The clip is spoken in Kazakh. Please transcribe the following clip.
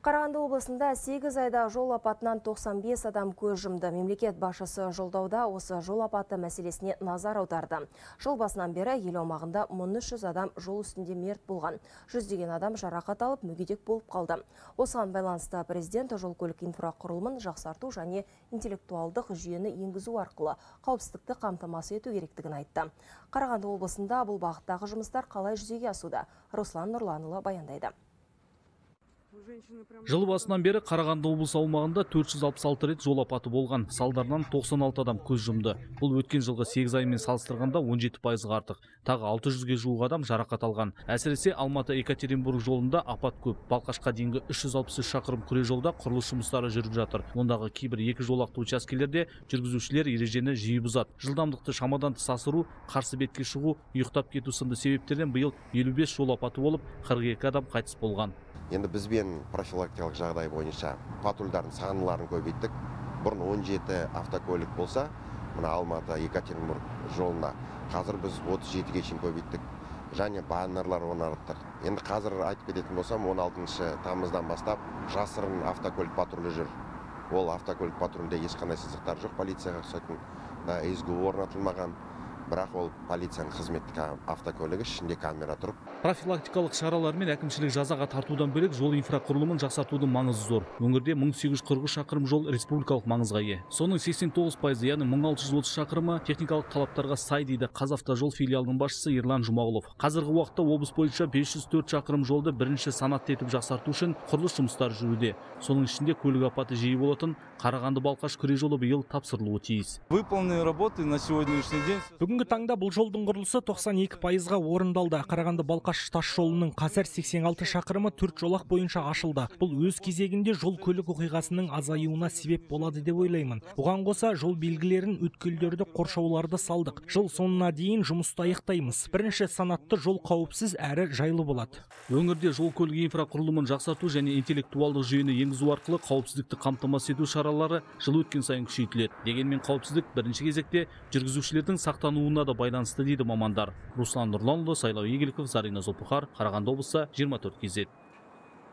Қарағанды облысында 8 айда жол апатынан 95 адам көз жұмды. Мемлекет басшысы жолдауда осы жол апаты мәселесіне назар аударды. Жыл басынан бері ел аумағында 1300 адам жол үстінде мерт болған. Жүздеген адам жарақат алып мүгедек болып қалды. Осыған байланысты президент жол-көлік инфрақұрылымын жақсарту және интеллектуалдық жүйені енгізу арқылы қауіпсіздікті қамтамасыз ету керектігін айтты. Қарағанды облысында бұл бағыттағы жұмыстар қалай жүзеге асуда? Руслан Нұрланұлы баяндайды. Жыл басынан бері Қарағанды облысы аумағында 466 рет жол апаты болған. Салдарынан 96 адам көз жұмды. Бұл өткен жылғы 8 аймен салыстырғанда 17% артық. Тағы 600-ге жуық адам жарақат алған. Әсіресе Алматы-Екатеринбург жолында апат көп. Балқашқа дейінгі 363 шақырым күре жолда құрылыс жұмыстары жүріп жатыр. Ондағы кейбір екі жолақты учаскелерде жүргізушілер ережені жиі бұзады. Жылдамдықты шамадан тыс асыру, қарсы бетке шығу, ұйықтап кету сынды себептерден биыл 55 жол апаты болып, 42 адам қайтыс болған. Енді бізбен профилактикалық жағдай бойынша патрульдардың саныларын көбейттік. Бұрын 17 автокөлік болса, мына Алматы-Екатеринбург жолына қазір біз 37-ге шейін көбейттік. Және баннерлар орнаттық. Енді қазір айтып кететін болсам, 16-шы тамыздан бастап жасырын автокөлік патрулі жүр. Ол автокөлік патрулінде ешқандай сызықтар жоқ, полицияға ұқсайтын ізгі орнатылмаған. Бірақ ол полицияның қызметті автокөлігі ішінде камера тұрып. Профилактикалық шаралар мен әкімшілік жазаға тартудан бөлек жол инфрақұрылымын жақсартудың маңызы зор. Өңірде 1840 шақырым жол республикалық маңызға ие. Соның 89%, яғни 1630 шақырымы техникалық талаптарға сай, дейді Қазавтожол филиалының басшысы Ерлан Жұмағұлов. Қазіргі уақытта облыс бойынша 504 шақырым жолды бірінші санатты етіп жақсарту үшін құрылыс жұмыстары жүруде. Соның ішінде көлік апаты жиі болатын Қарағанды-Балқаш күре жолы биыл тапсырылуы тиіс. Выполненные работы на сегодняшний день. Таңда бұл жолдың құрылысы 92%-ға орындалды. Қарағанды-Балқаш тас жолының қазір 86 шақырымы 4 жолақ бойынша ашылды. Бұл өз кезегінде жол көлік оқиғасының азаюына себеп болады деп ойлаймын. Бұған қоса жол белгілерін, өткелдерді, қоршауларды салдық. Жыл соңына дейін жұмысты аяқтаймыз. Бірінші санатты жол қауіпсіз әрі жайлы болады. Өңірде жол көлік инфрақұрылымын жақсарту және интеллектуалдық жүйені енгізу арқылы қауіпсіздікті қамтамасыз ету шаралары жыл өткен сайын күшейтіледі. Дегенмен қауіпсіздік бірінші кезекте жүргізушілердің сақтануы да байланысты, дейді мамандар. Руслан Нұрланұлы, Сайлау Егіліков, Зарина Золпухар, Қарағанды облысы, 24 кезет.